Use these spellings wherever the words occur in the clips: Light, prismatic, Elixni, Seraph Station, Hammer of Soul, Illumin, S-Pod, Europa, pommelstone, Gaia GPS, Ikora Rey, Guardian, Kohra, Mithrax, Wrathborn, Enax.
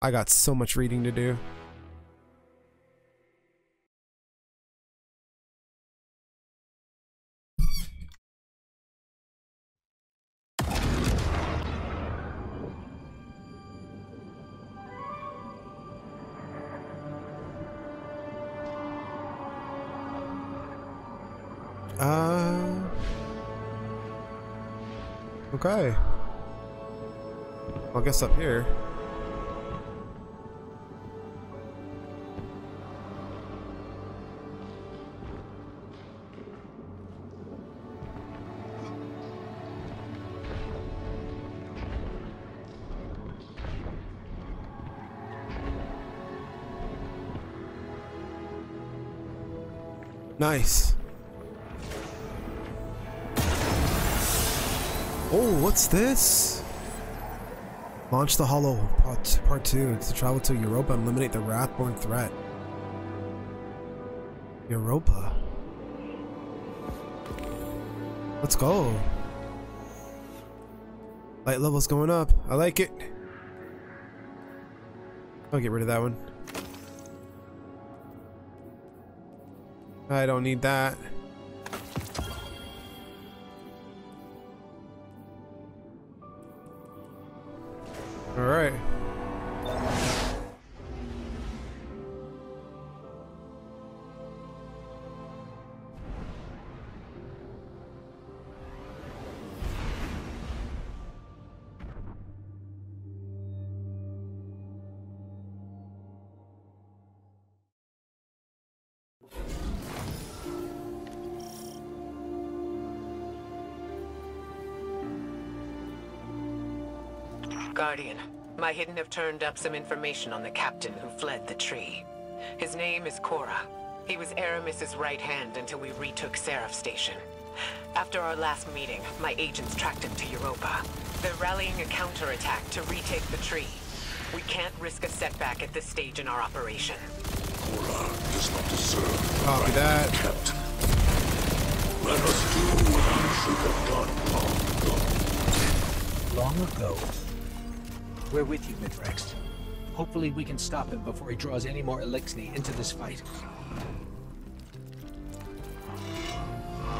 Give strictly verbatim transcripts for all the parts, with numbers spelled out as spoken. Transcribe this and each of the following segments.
I got so much reading to do. Uh, okay. Well, I guess up here. Nice. Oh, what's this? Launch the Hollow, part, part two. It's to travel to Europa and eliminate the Wrathborn threat. Europa. Let's go. Light level's going up. I like it. I'll get rid of that one. I don't need that. All right. Guardian, my hidden have turned up some information on the captain who fled the tree. His name is Kohra. He was Aramis's right hand until we retook Seraph Station. After our last meeting, my agents tracked him to Europa. They're rallying a counterattack to retake the tree. We can't risk a setback at this stage in our operation. Kohra does not deserve Copy that. Captain. Let us do what we should have done long ago. Long ago. We're with you, Mithrax. Hopefully we can stop him before he draws any more Elixni into this fight.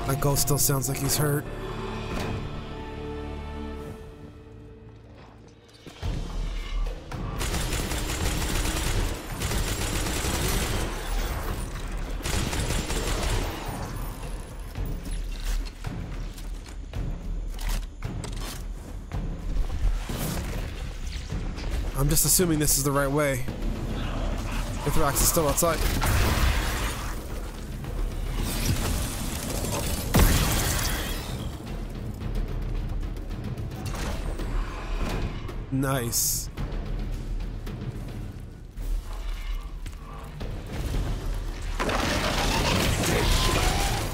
My ghost still sounds like he's hurt. I'm just assuming this is the right way. Mithrax is still outside. Nice.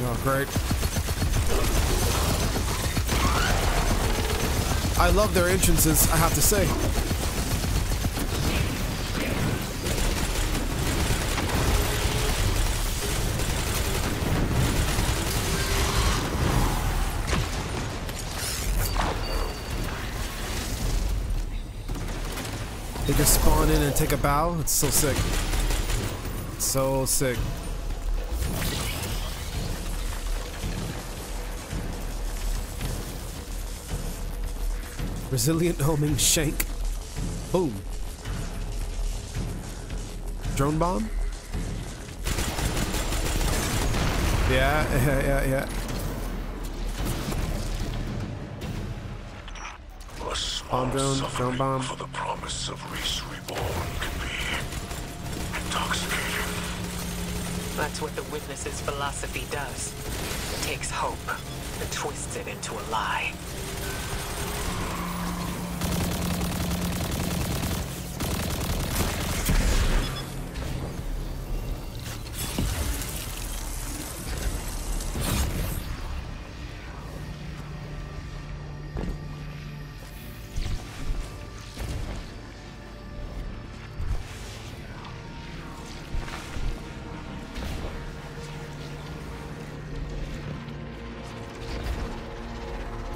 Oh, great. I love their entrances, I have to say. They just spawn in and take a bow. It's so sick. It's so sick. Resilient homing shank. Boom. Drone bomb? Yeah, yeah, yeah, yeah. A small drone, drone bomb. For the promise of race reborn can be intoxicating. That's what the Witness's philosophy does. It takes hope and twists it into a lie.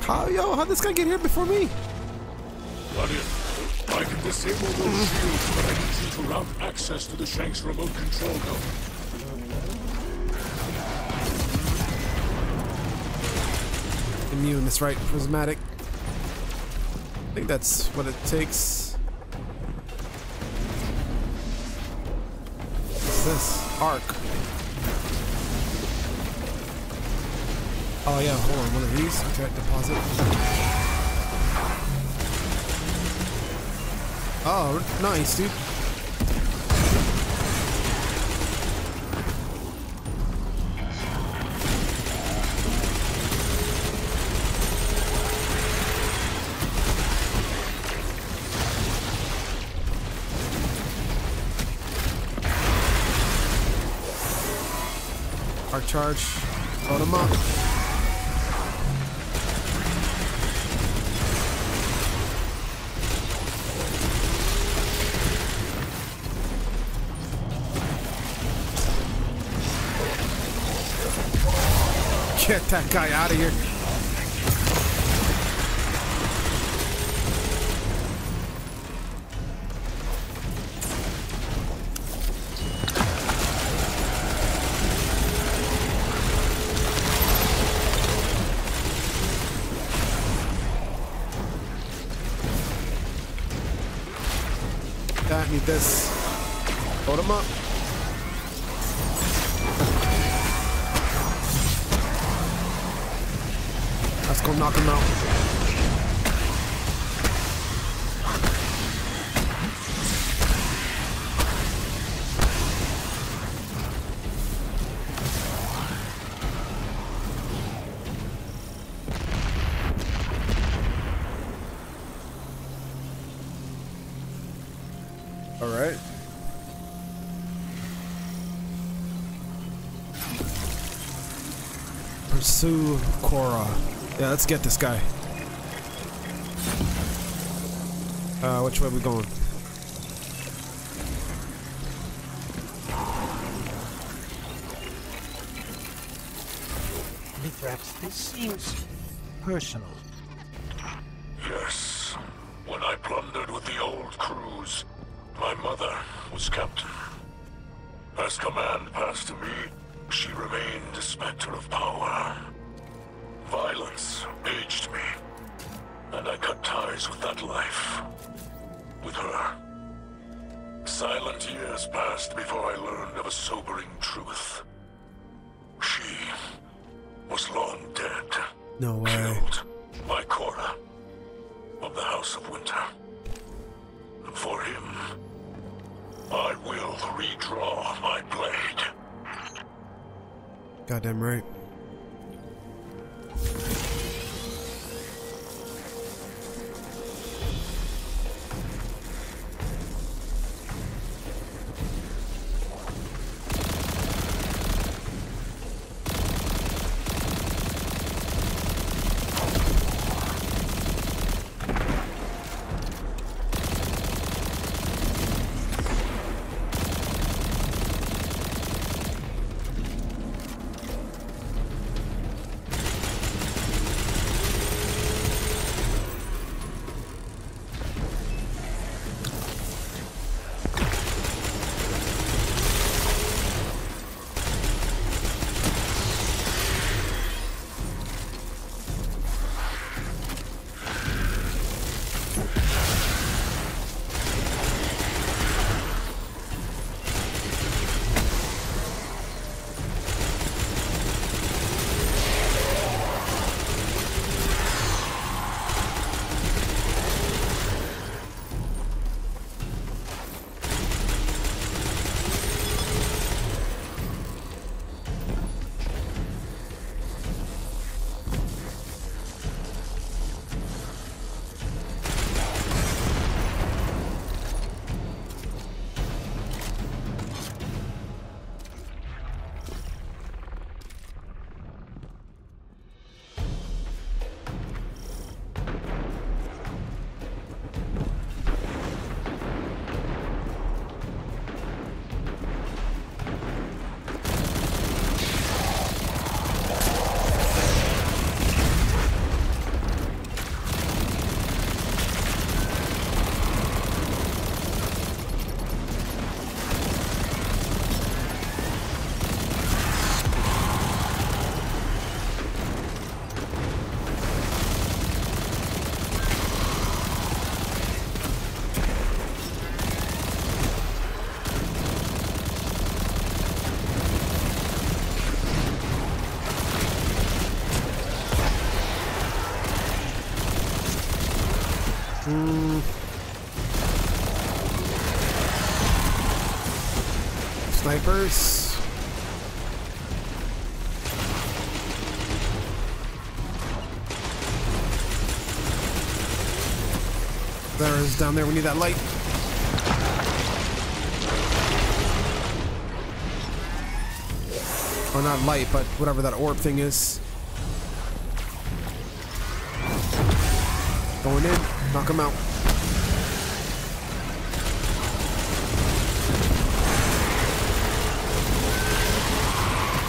How, yo, how'd this guy get here before me? Guardian, I can Disable those shields, but I need you to route access to the Shank's remote control node. Immune, that's right, prismatic. I think that's what it takes. What's this? Arc. Oh yeah, hold on, one of these. Okay, deposit. Oh, nice, dude. Charge, load him up. Get that guy out of here. Need this. Load him up. Let's go knock him out. Pursue Kohra. Yeah, let's get this guy. Uh, which way are we going? Mithrax, this seems personal. Yes. When I plundered with the old crews, my mother was captain. As command passed to me, she remained a specter of power. Violence aged me, and I cut ties with that life. With her. Silent years passed before I learned of a sobering truth. She was long dead. No way. Killed by Kohra of the House of Winter. And for him, I will redraw my blade. Goddamn right. Snipers. There is down there. We need that light. Or not light, but whatever that orb thing is. Going in. Knock him out.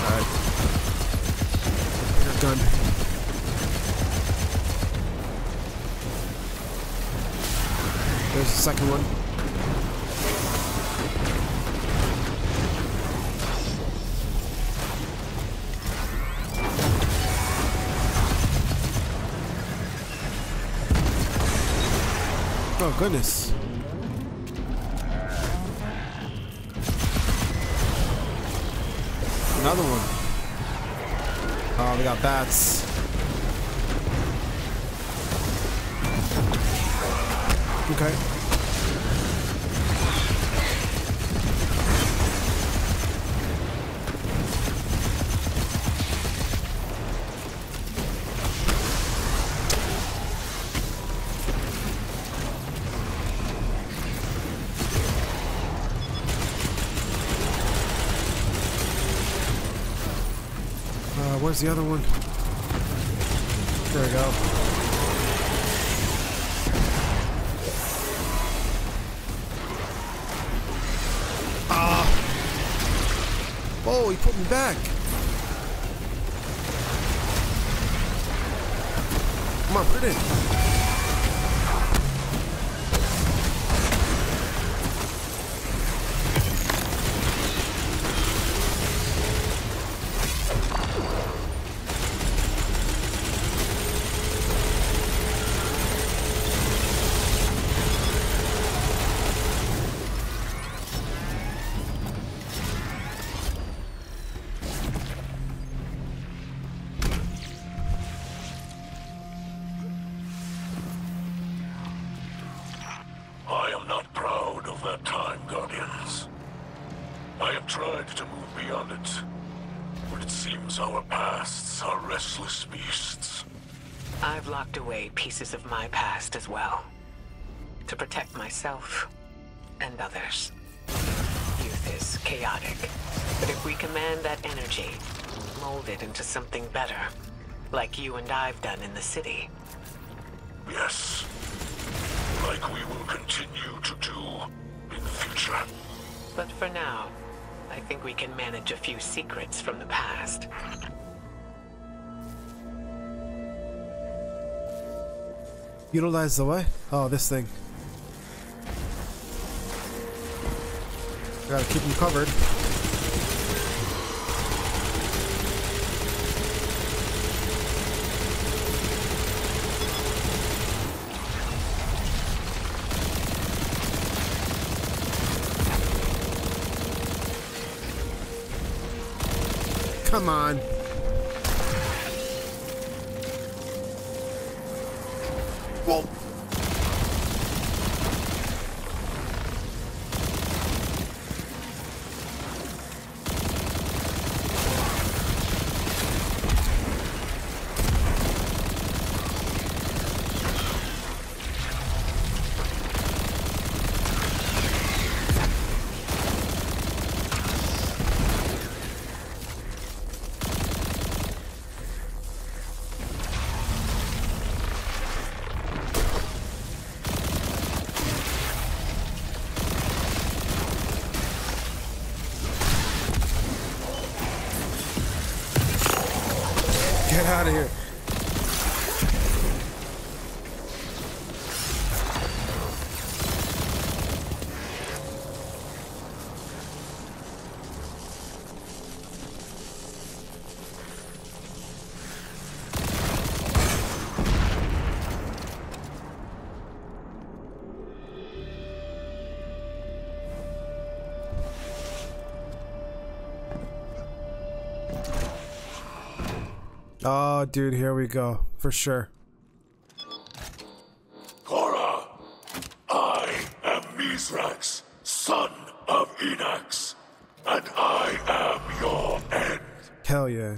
Alright. Gun. There's the second one. Oh, goodness. Another one. Oh, we got bats. Okay. Where's the other one? There we go. Ah! Uh, oh, he put me back. Come on, put it in. Of my past as well, to protect myself and others. Youth is chaotic, but if we command that energy, mold it into something better, like you and I've done in the city. Yes, like we will continue to do in the future. But for now, I think we can manage a few secrets from the past. Utilize the what? Oh, this thing. Gotta keep them covered. Come on. Whoa. Out of here. Oh, dude, here we go, for sure. Kohra, I am Mithrax, son of Enax, and I am your end. Hell yeah.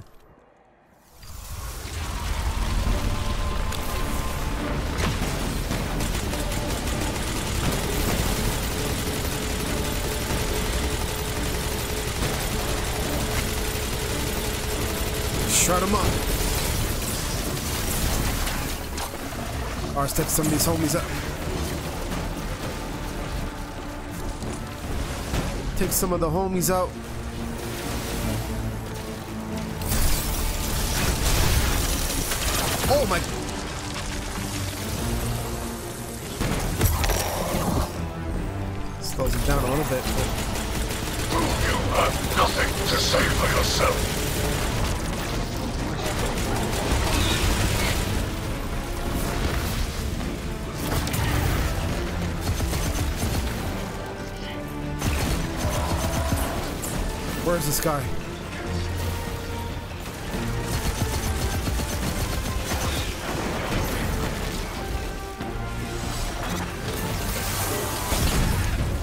Shut him up. Alright, step some of these homies up. Take some of the homies out. Oh my. Slows it down a little bit. But... You have nothing to say for yourself. Where's this guy?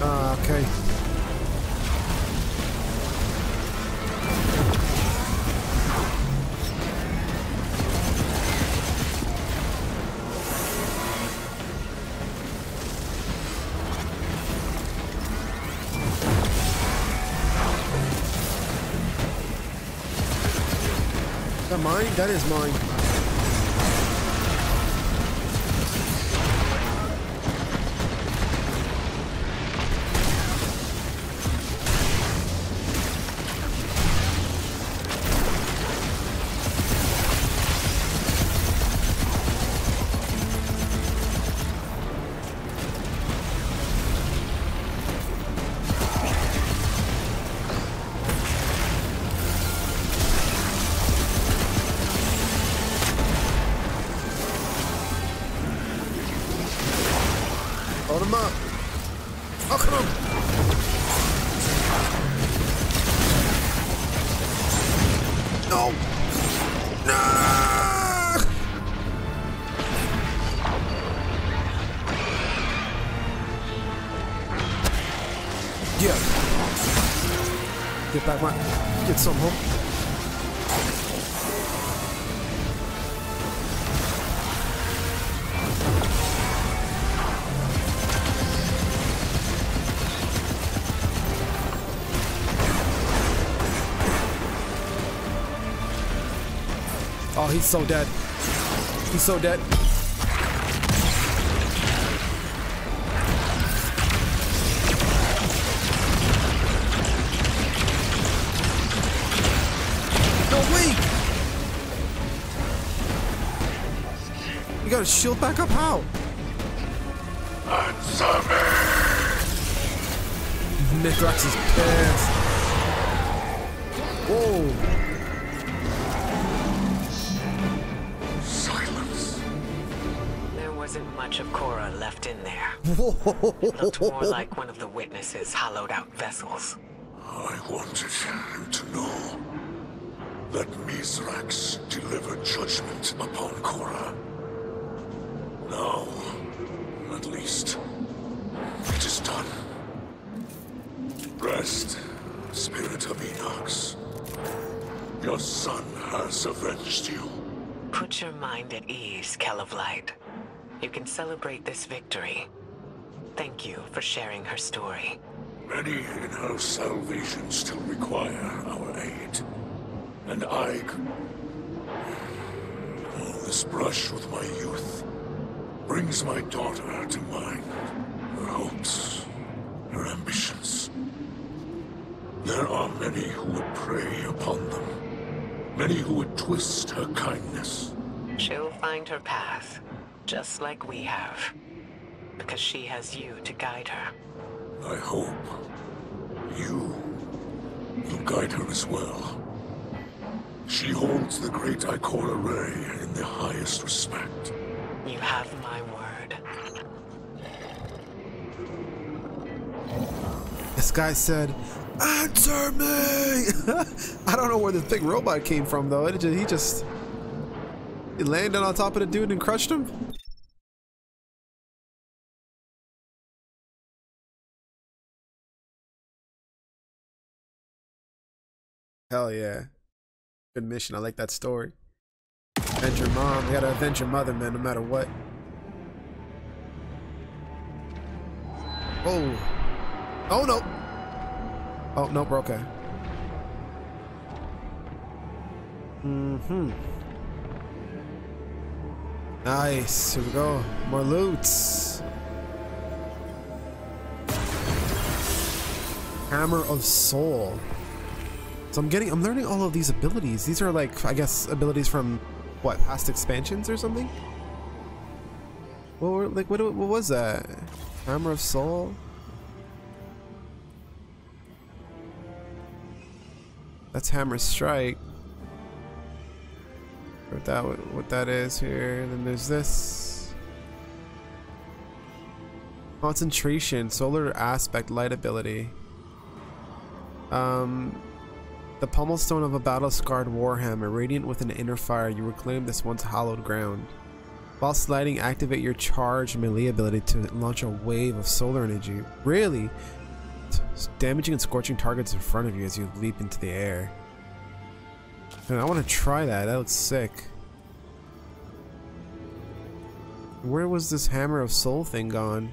Ah, uh, okay. Mine? That is mine. Get some hope. Oh, he's so dead. He's so dead. You got a shield back up? How? Answer me! Mithrax is pissed. Whoa. Silence. There wasn't much of Kohra left in there. Whoa. It looked more like one of the witnesses' hollowed out vessels. I wanted you to know that Mithrax delivered judgment upon Kohra. Now, at least, it is done. Rest, Spirit of Enox. Your son has avenged you. Put your mind at ease, Kell of Light. You can celebrate this victory. Thank you for sharing her story. Many in her salvation still require our aid. And I... Oh, this brush with my youth brings my daughter to mind. Her hopes, her ambitions. There are many who would prey upon them. Many who would twist her kindness. She'll find her path, just like we have. Because she has you to guide her. I hope you will guide her as well. She holds the great Ikora Rey in the highest respect. You have my word. This guy said, "Answer me!" I don't know where this big robot came from, though. It just, he just it landed on top of the dude and crushed him. Hell yeah. Good mission. I like that story. Avenge your mom. You gotta avenge your mother, man, no matter what. Oh. Oh, no. Oh, nope. Okay. Mm-hmm. Nice. Here we go. More loots. Hammer of Soul. So I'm getting, I'm learning all of these abilities. These are like, I guess, abilities from what, past expansions or something? Well, like, what, what was that? Hammer of Soul. That's Hammer Strike. What that, what that is here. Then there's this concentration, solar aspect, light ability. Um, the pommelstone of a battle-scarred warhammer, radiant with an inner fire. You reclaim this once hallowed ground. While sliding, activate your charge melee ability to launch a wave of solar energy. Really? Damaging and scorching targets in front of you as you leap into the air. Man, I want to try that. That looks sick. Where was this Hammer of Soul thing gone?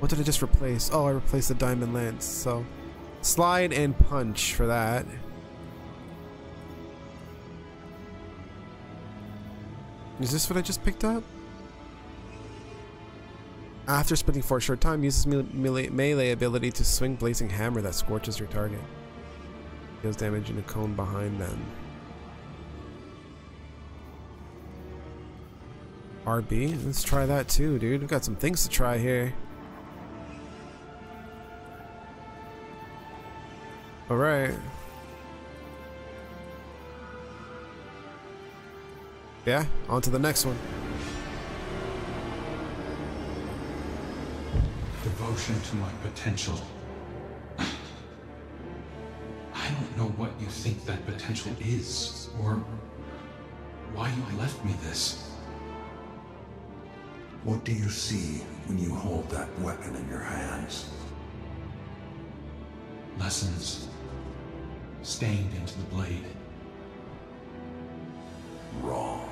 What did I just replace? Oh, I replaced the Diamond Lance. So, slide and punch for that. Is this what I just picked up? After sprinting for a short time, uses melee, melee ability to swing blazing hammer that scorches your target. Deals damage in a cone behind them. R B? Let's try that too, dude. We've got some things to try here. Alright. Yeah, on to the next one. Devotion to my potential. I don't know what you think that potential is, or why you left me this. What do you see when you hold that weapon in your hands? Lessons stained into the blade. Wrong.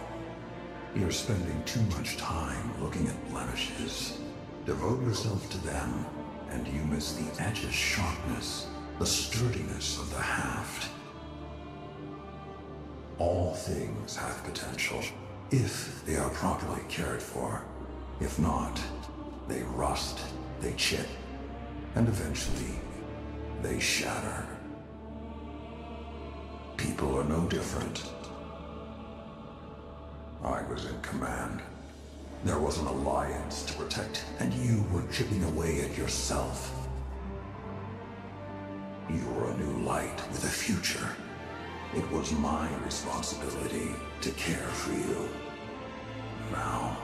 You're spending too much time looking at blemishes. Devote yourself to them, and you miss the edge's sharpness, the sturdiness of the haft. All things have potential, if they are properly cared for. If not, they rust, they chip, and eventually, they shatter. People are no different. I was in command. There was an alliance to protect, and you were chipping away at yourself. You were a new light with a future. It was my responsibility to care for you. Now,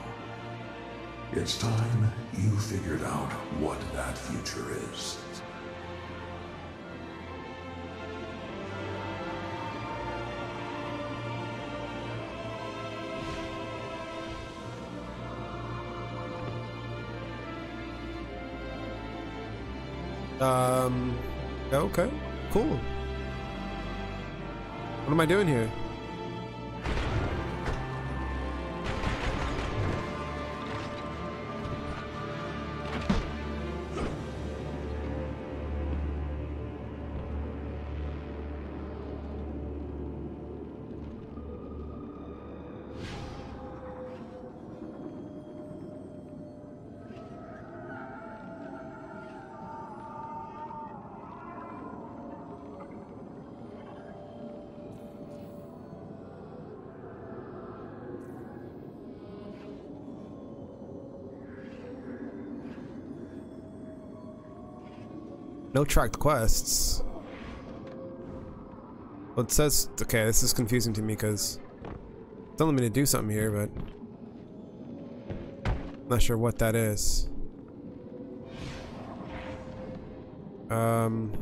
it's time you figured out what that future is. Um, okay, cool. What am I doing here? No tracked quests. Well, it says, okay, this is confusing to me because it's telling me to do something here, but I'm not sure what that is. Um.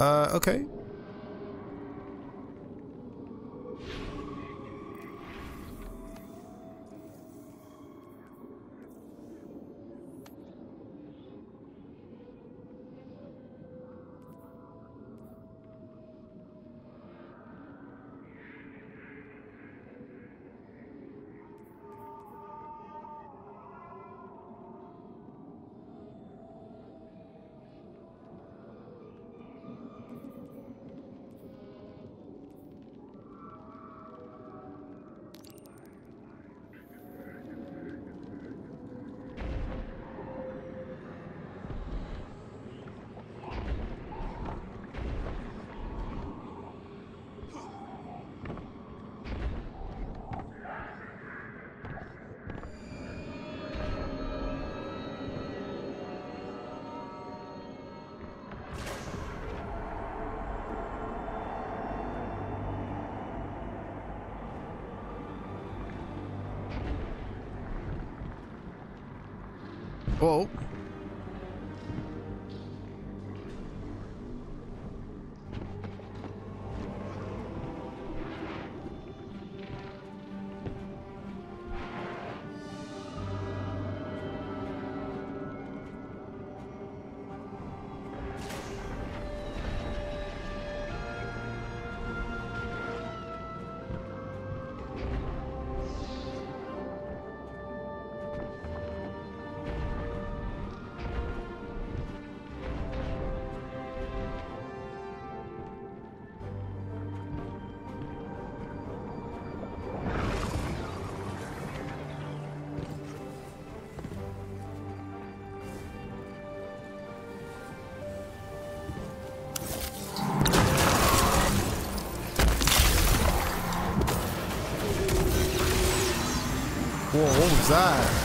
Uh, okay. Whoa. Whoa, what was that?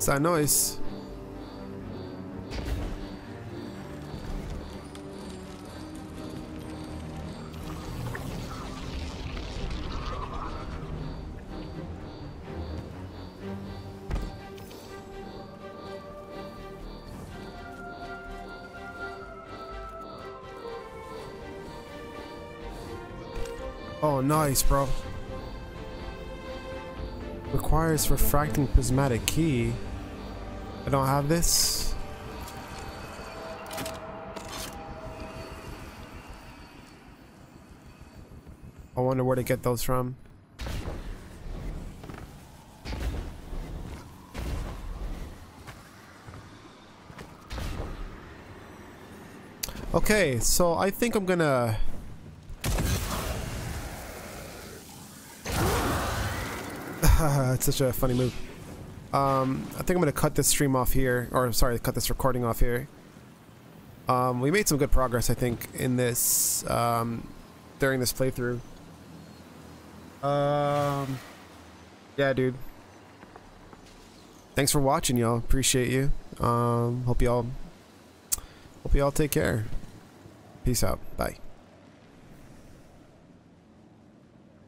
What's that noise? Oh, nice, bro. Requires refracting prismatic key. I don't have this. I wonder where to get those from. Okay, so I think I'm gonna it's such a funny move. Um, I think I'm gonna cut this stream off here, or sorry, cut this recording off here. Um, we made some good progress, I think, in this, um, during this playthrough. Um, yeah, dude. Thanks for watching, y'all. Appreciate you. Um, hope y'all, hope y'all take care. Peace out. Bye.